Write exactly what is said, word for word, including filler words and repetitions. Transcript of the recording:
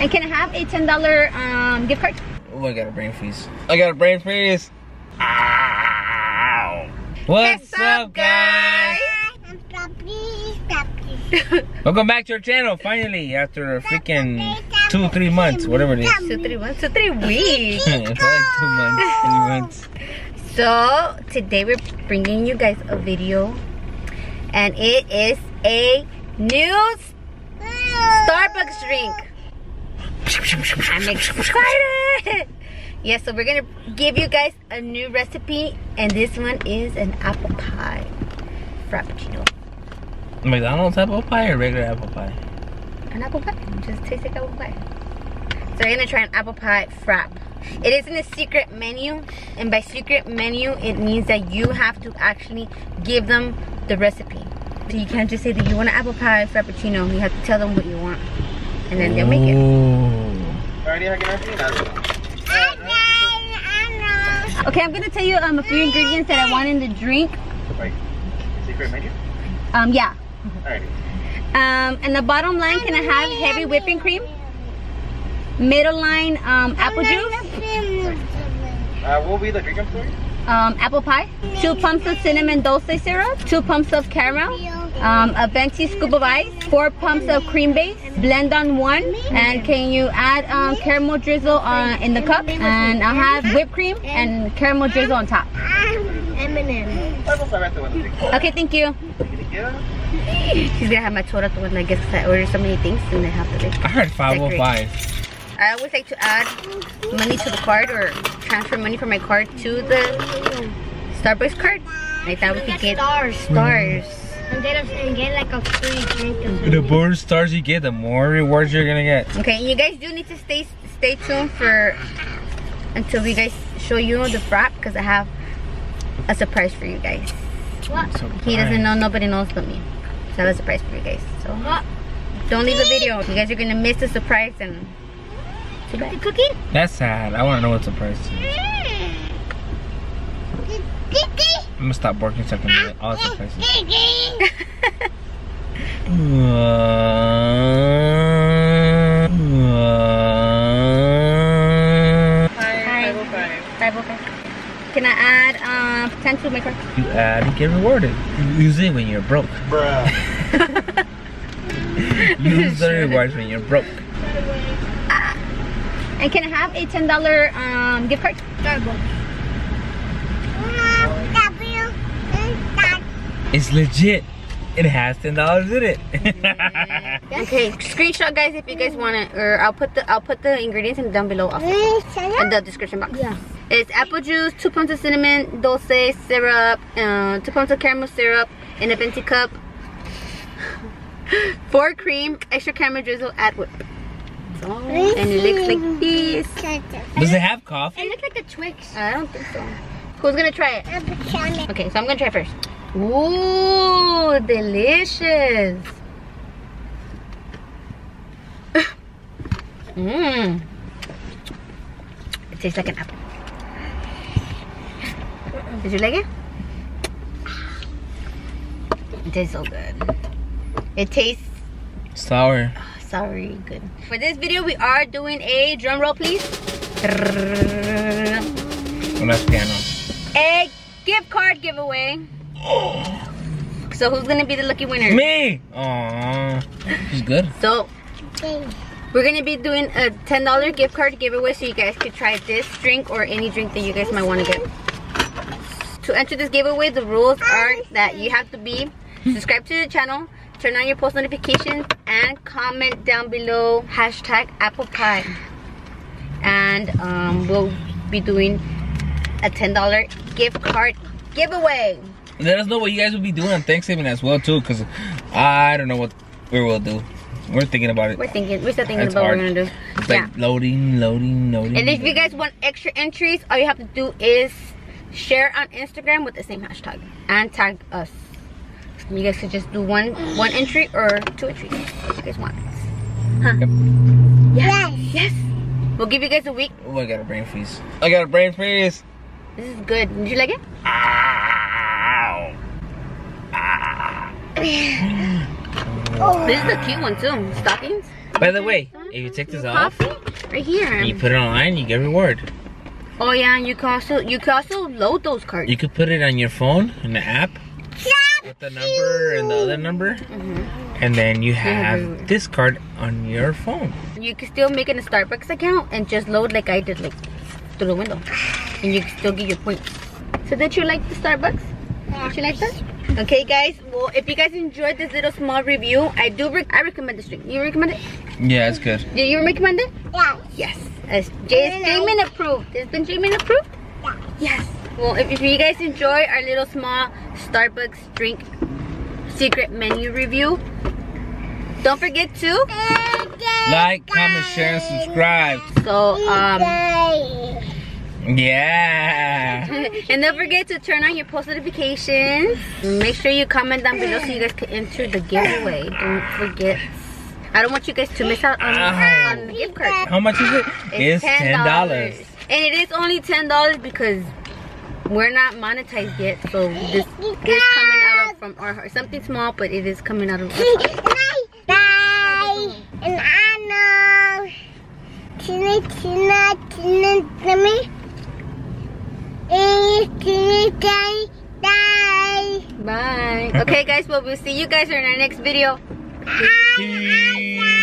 And can I have a ten dollar um, gift card? Oh, I got a brain freeze. I got a brain freeze. Ow. What's, What's up, up, guys? I'm Flappy, Flappy. Welcome back to our channel, finally, after freaking two, three months, whatever it is. Two, three months, two, three weeks. It's like two months, three months. So, today we're bringing you guys a video, and it is a new Starbucks drink. I'm excited! Yeah, so we're gonna give you guys a new recipe, and this one is an apple pie frappuccino. McDonald's apple pie or regular apple pie? An apple pie. It just tastes like apple pie. So we're gonna try an apple pie frap. It is in a secret menu, and by secret menu, it means that you have to actually give them the recipe. So you can't just say that you want an apple pie frappuccino. You have to tell them what you want, and then they'll make it. Okay, I'm gonna tell you um, a few ingredients that I want in the drink. Wait, secret menu? Um, yeah. Alrighty. Um, and the bottom line, can I have heavy whipping cream? Middle line, um, apple juice. Uh, what will be the drink, I'm sorry? Um, apple pie. Two pumps of cinnamon dulce syrup. Two pumps of caramel. Um, a venti scoop of ice. Four pumps of cream base. Blend on one. And can you add um, caramel drizzle uh, in the cup? And I'll have whipped cream and caramel drizzle on top. Okay, thank you. She's gonna have my chorrito when I guess I ordered so many things and they have to like. I heard five oh five. I always like to add money to the card or transfer money from my card to the Starbucks card. I thought we could get stars. stars. And get, a, and get like a free drink. The more stars you get, the more rewards you're gonna get. Okay, you guys do need to stay stay tuned for until we guys show you the frap, because I have a surprise for you guys. What? Surprise. He doesn't know, nobody knows but me. So I have a surprise for you guys. So what? Don't leave the video. You guys are gonna miss the surprise and. The cookie? That's sad. I want to know what surprise it is. I'm gonna stop barking so I can get all the surprises. Can I add uh, ten to my card? You add and get rewarded. You use it when you're broke. Bruh. You use the rewards when you're broke. And can I have a ten dollar um, gift card? It's legit. It has ten dollars in it. Okay, screenshot guys if you guys want it, or I'll put the I'll put the ingredients in down below also, in the description box. Yeah. It's apple juice, two pumps of cinnamon dulce syrup, uh, two pumps of caramel syrup in a venti cup, four cream, extra caramel drizzle, add whip. Oh, and it looks like this. Does it have coffee? It looks like a Twix. I don't think so. Who's gonna try it? Okay, so I'm gonna try first. Ooh, delicious. Mmm. It tastes like an apple. Did you like it? It tastes so good. It tastes sour. Sorry, good. For this video, we are doing a drum roll, please. Piano. A gift card giveaway. Oh. So who's gonna be the lucky winner? Me. Aww, she's good. So we're gonna be doing a ten dollar gift card giveaway, so you guys could try this drink or any drink that you guys might want to get. To enter this giveaway, the rules are that you have to be subscribed to the channel. Turn on your post notifications and comment down below hashtag apple pie, and um, we'll be doing a ten dollar gift card giveaway. Let us know what you guys will be doing on Thanksgiving as well too, because I don't know what we will do. We're thinking about it. We're thinking. We're still thinking it's about hard. What we're gonna do. It's yeah. Like loading, loading, loading. And if you guys want extra entries, all you have to do is share on Instagram with the same hashtag and tag us. You guys could just do one one entry or two entries if you guys want. Huh? Yep. Yes. Yes. We'll give you guys a week. Oh, I got a brain freeze. I got a brain freeze. This is good. Did you like it? Ow. Ow. This is a cute one too. Stockings. By the way, if you take this off, right here, and you put it online, you get reward. Oh yeah, and you can also you can also load those cards. You could put it on your phone in the app with the number and the other number, mm-hmm. and then you have this card on your phone. You can still make it a Starbucks account and just load like I did, like through the window, and you can still get your points. So did you like the Starbucks? Did you like that? Okay guys, well if you guys enjoyed this little small review, I do re I recommend this drink. You recommend it? Yeah, it's good. Do you recommend it? Yeah. Yes. As Benjamin approved. Has Benjamin approved? Yeah. Yes. Well, if, if you guys enjoy our little small Starbucks drink secret menu review, don't forget to like, comment, share, and subscribe. So um. Yeah. And don't forget to turn on your post notifications. Make sure you comment down below so you guys can enter the giveaway. Don't forget. I don't want you guys to miss out on, uh, on the gift card. How much is it? It's, it's ten dollars. And it is only ten dollars because we're not monetized yet. So this is coming out of from our heart. Something small, but it is coming out of our heart. Bye. And I know. Tina, Tina, Tina, Tina. Bye. Bye. Okay guys, well we'll see you guys in our next video. Bye.